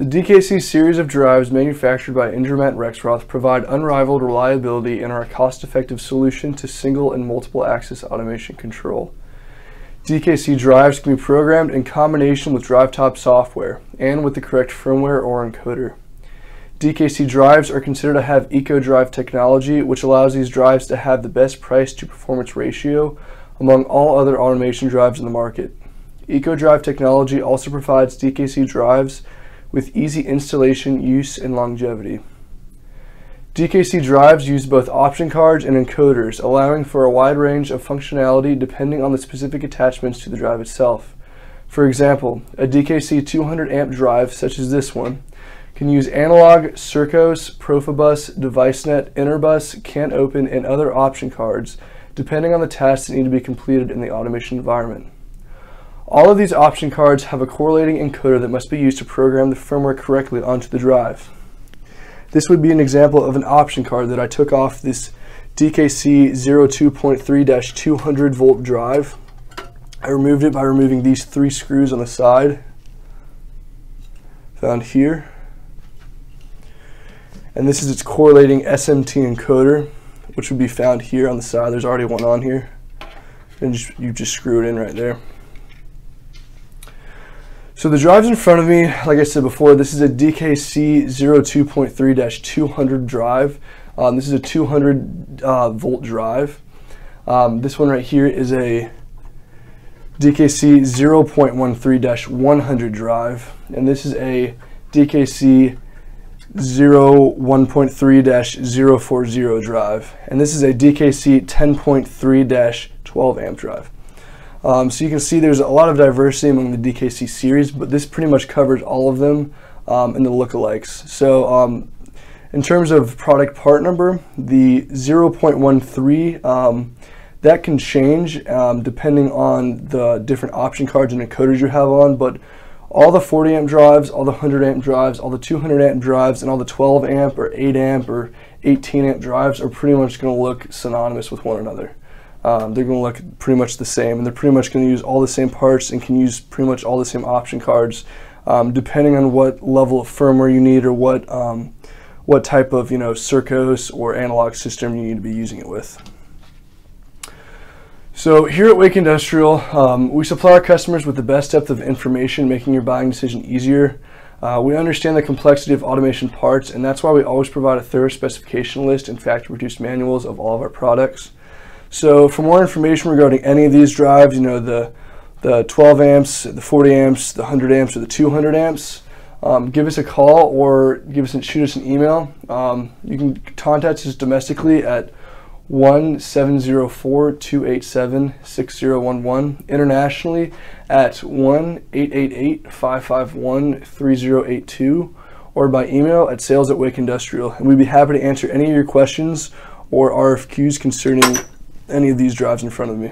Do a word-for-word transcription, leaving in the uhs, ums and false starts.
The D K C series of drives manufactured by Indramat Rexroth provide unrivaled reliability and are a cost-effective solution to single and multiple axis automation control. D K C drives can be programmed in combination with DriveTop software and with the correct firmware or encoder. D K C drives are considered to have EcoDrive technology, which allows these drives to have the best price to performance ratio among all other automation drives in the market. EcoDrive technology also provides D K C drives with easy installation, use, and longevity. D K C drives use both option cards and encoders, allowing for a wide range of functionality depending on the specific attachments to the drive itself. For example, a D K C two hundred amp drive, such as this one, can use analog, SERCOS, Profibus, DeviceNet, Interbus, CanOpen, and other option cards, depending on the tasks that need to be completed in the automation environment. All of these option cards have a correlating encoder that must be used to program the firmware correctly onto the drive. This would be an example of an option card that I took off this D K C zero two point three two hundred volt drive. I removed it by removing these three screws on the side found here. And this is its correlating S M T encoder, which would be found here on the side. There's already one on here. And just, you just screw it in right there. So the drives in front of me, like I said before, this is a D K C zero two point three two hundred drive. Um, this is a two hundred uh, volt drive. Um, this one right here is a D K C zero point one three one hundred drive. And this is a D K C zero one point three zero four zero drive. And this is a D K C ten point three twelve amp drive. Um, so you can see there's a lot of diversity among the D K C series, but this pretty much covers all of them um, and the lookalikes. So um, in terms of product part number, the zero point one three, um, that can change um, depending on the different option cards and encoders you have on, but all the forty amp drives, all the one hundred amp drives, all the two hundred amp drives, and all the twelve amp or eight amp or eighteen amp drives are pretty much going to look synonymous with one another. Um, they're going to look pretty much the same, and they're pretty much going to use all the same parts and can use pretty much all the same option cards, um, depending on what level of firmware you need or what um, what type of you know SERCOS or analog system you need to be using it with. So here at Wake Industrial, um, we supply our customers with the best depth of information, making your buying decision easier. Uh, we understand the complexity of automation parts, and that's why we always provide a thorough specification list and factory-produced manuals of all of our products. So for more information regarding any of these drives, you know, the, the twelve amps, the forty amps, the one hundred amps, or the two hundred amps, um, give us a call or give us and shoot us an email. Um, you can contact us domestically at one seven zero four, two eight seven, six zero one one, internationally at one eight eight eight, five five one, three zero eight two, or by email at sales at Wake Industrial. And we'd be happy to answer any of your questions or R F Qs concerning any of these drives in front of me.